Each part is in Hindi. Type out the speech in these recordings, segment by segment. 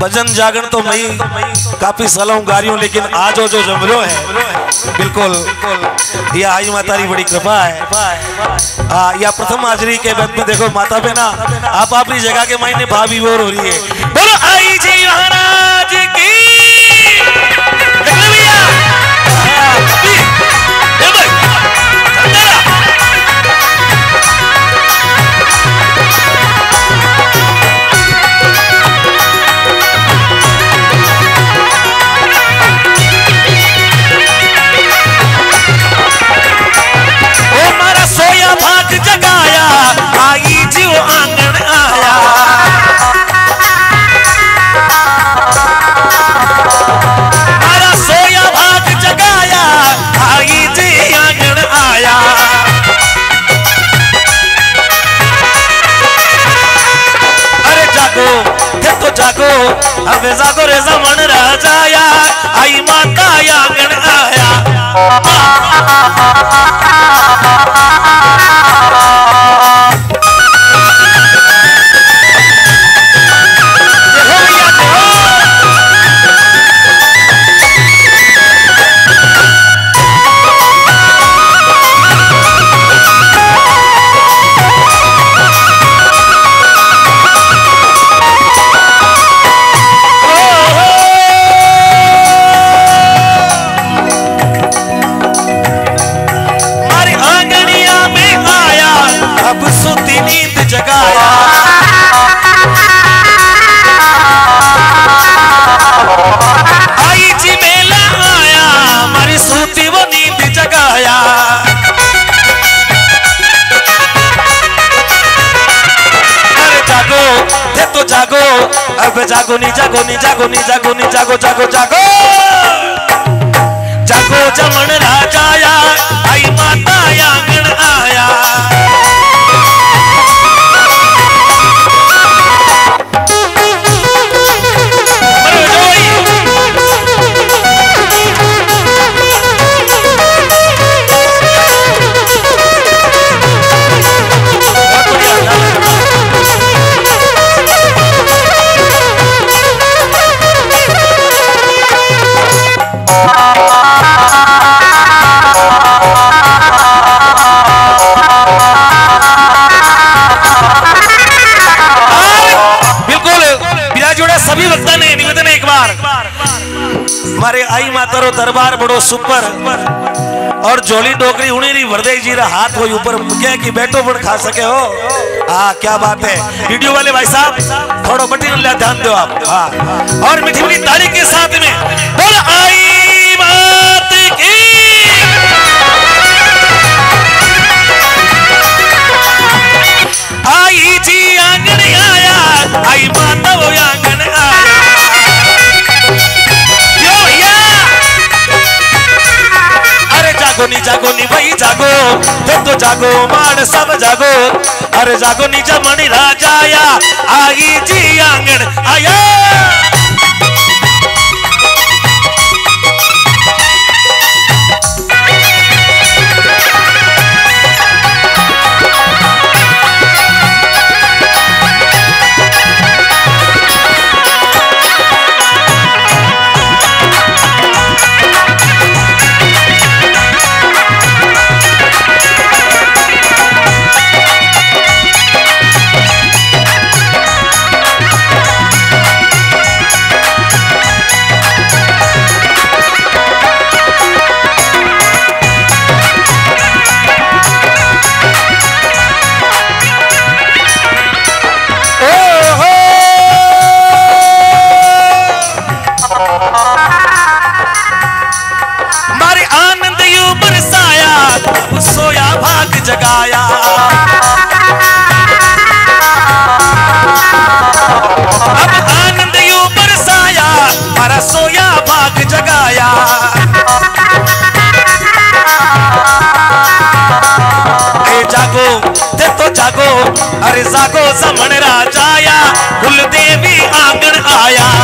भजन जागरण तो मैं काफी सलाह गारियों, लेकिन आज जो जमरो है बिल्कुल ये आई माता की बड़ी कृपा है। या प्रथम हाजरी के वक्त में देखो माता पे ना आप अपनी जगह के मायने भाभी बोर हो रही है। बोलो आई जी महाराज की। जागो अबे जागो रे जमन रा जाया आई माता आंगन आया। जागो अब जागो नी जागो नी जागो नी जागो नी जागो जागो जागो जागो जमन रा जाया आई माता आंगन आया। सभी वक्ता ने निवेदन एक बार हमारे आई माता रो दरबार बड़ो सुपर और जोली डोकरी उन्हें वरदे जी रा हाथ हो ऊपर क्या कि बैठो पर खा सके हो। हाँ क्या बात है। वीडियो वाले भाई साहब थोड़ा बटन ला ध्यान दो आप। हाँ और मीठी मीठी ताली के साथ में बोल आई माता की। आई जी आंगन आया आई माता वो आंगन आया। यो या अरे जागो नी भाई जागो फिर तो जागो मान सब जागो। अरे जागो नी जमन रा जाया आई जी आंगन आया। जागो अरे जागो जमन रा जाया कुल देवी आंगन आया।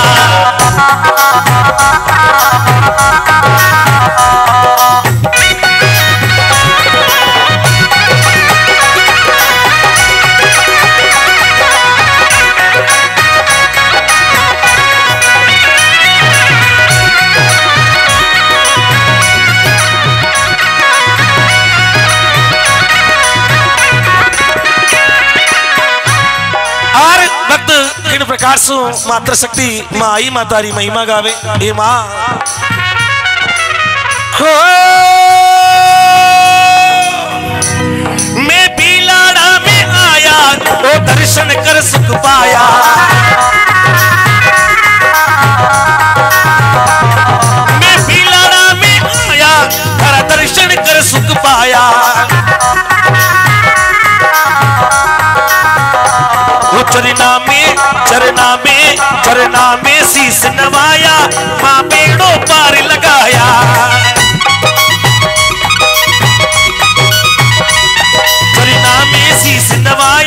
अखिल प्रकाश मातृशक्ति माँ आई मातारी महिमा गावे। हे माँ हो मैं बिलाड़ा में आया तो दर्शन कर सुख पाया। मैं बिलाड़ा में आया तेरा दर्शन कर सुख पाया। चरना में शीश नवाया माँ बेड़ों पार लगाया। चरना में शीश नवाया।